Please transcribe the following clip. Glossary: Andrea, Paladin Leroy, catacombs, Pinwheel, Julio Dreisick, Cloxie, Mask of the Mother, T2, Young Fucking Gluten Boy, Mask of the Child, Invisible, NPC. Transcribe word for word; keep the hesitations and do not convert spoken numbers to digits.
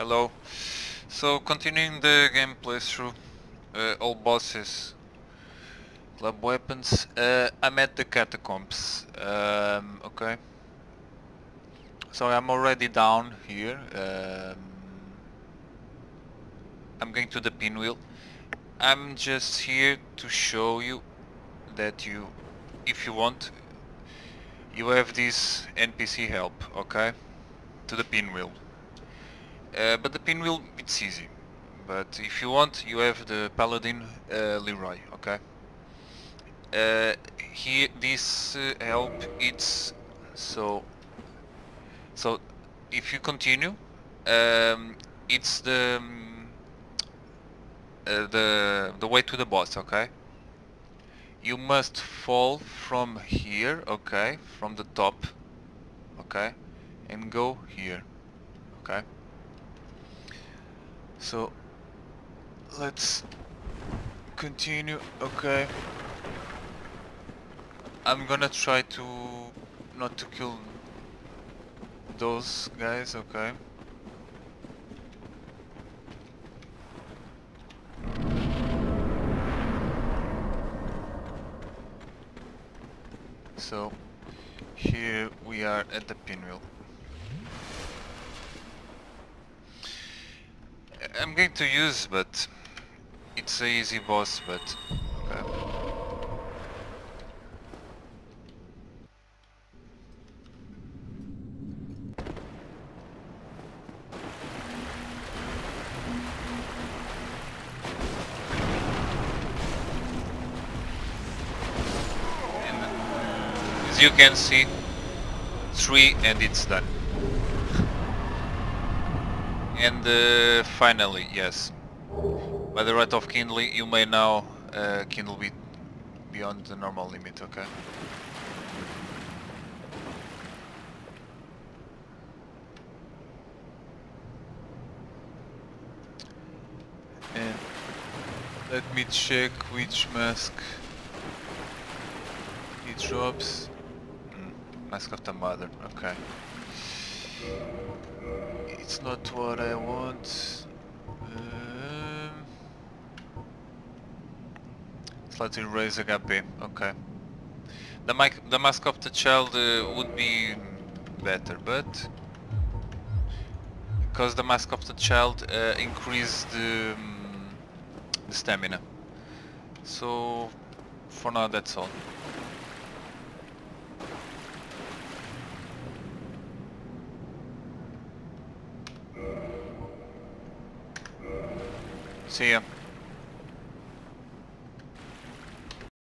Hello. So continuing the game playthrough, uh, all bosses, club weapons. Uh, I'm at the catacombs. Um, okay. So I'm already down here. Um, I'm going to the pinwheel. I'm just here to show you that you, if you want, you have this N P C help, okay? To the pinwheel. Uh, but the pinwheel, it's easy. But if you want, you have the Paladin uh, Leroy, okay? Uh, here, this uh, help, it's so. So, if you continue, um, it's the. Um, Uh, the the way to the boss, okay? You must fall from here, okay, from the top, okay, and go here, okay? So let's continue, okay? I'm gonna try to not to kill those guys, okay? So here we are at the pinwheel. I'm going to use, but it's a easy boss, but okay. You can see three and it's done. And uh, finally, yes, by the right of Kindle, you may now uh, Kindle be beyond the normal limit, okay? And let me check which mask it drops. Mask of the Mother, okay. It's not what I want. Um, slightly raise H P, okay. The, mic the Mask of the Child uh, would be better, but... because the Mask of the Child uh, increased the, um, the stamina. So, for now that's all. See ya.